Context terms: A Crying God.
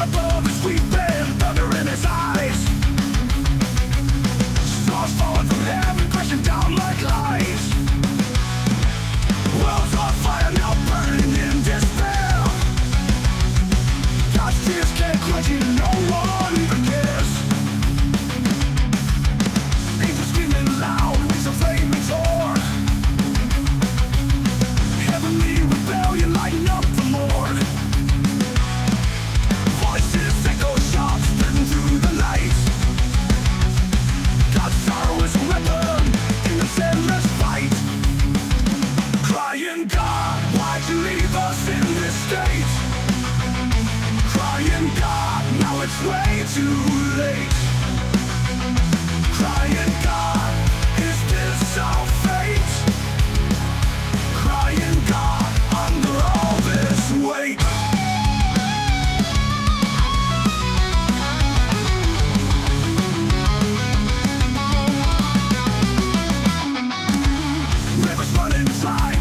above is weeping, thunder in his eyes. Stars falling from heaven, crashing down like lies. World's on fire now, burning in despair. God's tears can't quench it, no one even cares. Angels screaming loud, wings of flaming torn. Heavenly rebellion, lighting up the Lord. Voices echo sharp, splitting through the light. God's sorrow is a weapon in the endless fight. Crying God, why'd you leave us in this state? Crying God, now it's way too late. Crying God, is this our fate? Crying God, under all this weight. Rivers running dry.